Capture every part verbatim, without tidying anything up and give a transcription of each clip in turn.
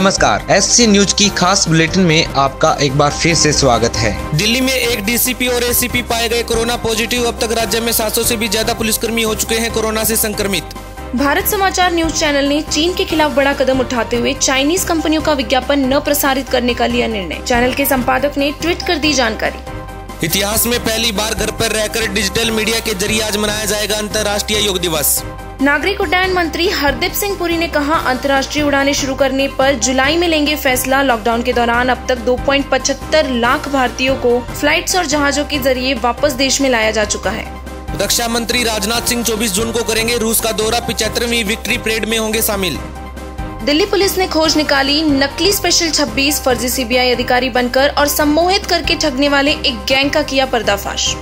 नमस्कार, SC news की खास बुलेटिन में आपका एक बार फिर से स्वागत है। दिल्ली में एक डीसीपी और एसीपी पाए गए कोरोना पॉजिटिव। अब तक राज्य में सात सौ से भी ज्यादा पुलिसकर्मी हो चुके हैं कोरोना से संक्रमित। भारत समाचार न्यूज चैनल ने चीन के खिलाफ बड़ा कदम उठाते हुए चाइनीज कंपनियों का विज्ञापन न प्रसारित करने का लिया निर्णय। चैनल के संपादक ने ट्वीट कर दी जानकारी। इतिहास में पहली बार घर पर रहकर डिजिटल मीडिया के जरिए आज मनाया जाएगा अंतर्राष्ट्रीय योग दिवस। नागरिक उड्डयन मंत्री हरदीप सिंह पुरी ने कहा, अंतर्राष्ट्रीय उड़ानें शुरू करने पर जुलाई में लेंगे फैसला। लॉकडाउन के दौरान अब तक दो पॉइंट पचहत्तर लाख भारतीयों को फ्लाइट्स और जहाजों के जरिए वापस देश में लाया जा चुका है। रक्षा मंत्री राजनाथ सिंह चौबीस जून को करेंगे रूस का दौरा। पिछहत्तरवीं विक्ट्री परेड में होंगे शामिल। दिल्ली पुलिस ने खोज निकाली, नकली स्पेशल छब्बीस फर्जी सीबीआई अधिकारी बनकर और सम्मोहित करके ठगने वाले एक गैंग का किया पर्दाफाश।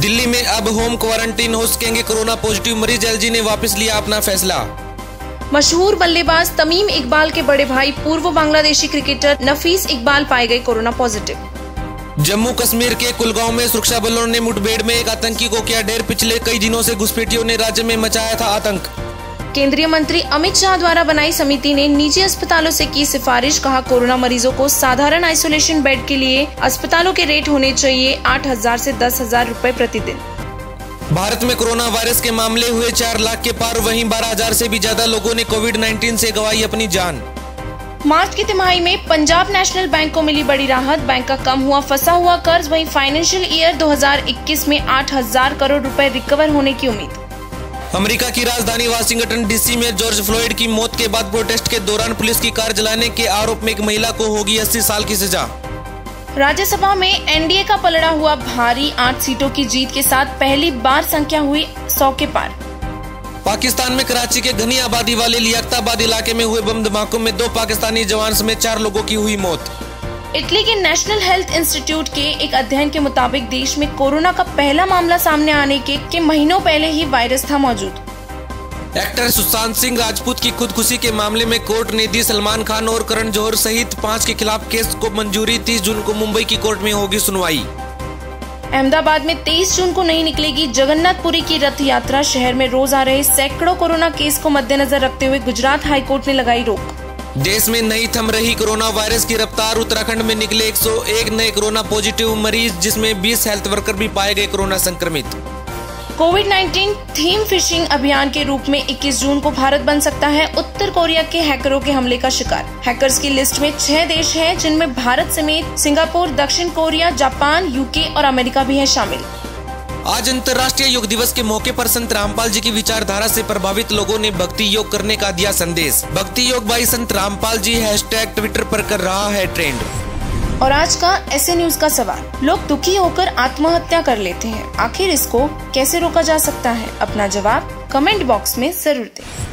दिल्ली में अब होम क्वारंटीन हो सकेंगे कोरोना पॉजिटिव मरीज। एलजी ने वापस लिया अपना फैसला। मशहूर बल्लेबाज तमीम इकबाल के बड़े भाई पूर्व बांग्लादेशी क्रिकेटर नफीस इकबाल पाए गए कोरोना पॉजिटिव। जम्मू कश्मीर के कुलगांव में सुरक्षा बलों ने मुठभेड़ में एक आतंकी को किया ढेर। पिछले कई दिनों से घुसपैठियों ने राज्य में मचाया था आतंक। केंद्रीय मंत्री अमित शाह द्वारा बनाई समिति ने निजी अस्पतालों से की सिफारिश। कहा, कोरोना मरीजों को साधारण आइसोलेशन बेड के लिए अस्पतालों के रेट होने चाहिए आठ हजार से दस हजार रुपए प्रतिदिन। भारत में कोरोना वायरस के मामले हुए चार लाख के पार। वहीं बारह हजार से भी ज्यादा लोगों ने कोविड नाइन्टीन से गंवाई अपनी जान। मार्च की तिमाही में पंजाब नेशनल बैंक को मिली बड़ी राहत। बैंक का कम हुआ फंसा हुआ कर्ज। वहीं फाइनेंशियल ईयर दो हजार इक्कीस में आठ हजार करोड़ रुपए रिकवर होने की उम्मीद। अमेरिका की राजधानी वाशिंगटन डीसी में जॉर्ज फ्लोइड की मौत के बाद प्रोटेस्ट के दौरान पुलिस की कार जलाने के आरोप में एक महिला को होगी अस्सी साल की सजा। राज्यसभा में एनडीए का पलड़ा हुआ भारी। आठ सीटों की जीत के साथ पहली बार संख्या हुई सौ के पार। पाकिस्तान में कराची के घनी आबादी वाले लियाकताबाद इलाके में हुए बम धमाकों में दो पाकिस्तानी जवान समेत चार लोगों की हुई मौत। इटली के नेशनल हेल्थ इंस्टीट्यूट के एक अध्ययन के मुताबिक देश में कोरोना का पहला मामला सामने आने के, के महीनों पहले ही वायरस था मौजूद। एक्टर सुशांत सिंह राजपूत की खुदकुशी के मामले में कोर्ट ने दी सलमान खान और करण जौहर सहित पांच के खिलाफ केस को मंजूरी। तीस जून को मुंबई की कोर्ट में होगी सुनवाई। अहमदाबाद में तेईस जून को नहीं निकलेगी जगन्नाथपुरी की रथ यात्रा। शहर में रोज आ रहे सैकड़ों कोरोना केस को मद्देनजर रखते हुए गुजरात हाईकोर्ट ने लगाई रोक। देश में नहीं थम रही कोरोना वायरस की रफ्तार। उत्तराखंड में निकले एक सौ एक नए कोरोना पॉजिटिव मरीज, जिसमें बीस हेल्थ वर्कर भी पाए गए कोरोना संक्रमित। कोविड नाइन्टीन थीम फिशिंग अभियान के रूप में इक्कीस जून को भारत बन सकता है उत्तर कोरिया के हैकरों के हमले का शिकार। हैकर्स की लिस्ट में छह देश हैं, जिनमें भारत समेत सिंगापुर, दक्षिण कोरिया, जापान, यूके और अमेरिका भी है शामिल। आज अंतर्राष्ट्रीय योग दिवस के मौके पर संत रामपाल जी की विचारधारा से प्रभावित लोगों ने भक्ति योग करने का दिया संदेश। भक्ति योग by Sant Rampal ji hashtag Twitter पर कर रहा है ट्रेंड। और आज का एससी न्यूज का सवाल, लोग दुखी होकर आत्महत्या कर लेते हैं, आखिर इसको कैसे रोका जा सकता है? अपना जवाब कमेंट बॉक्स में जरूर दें।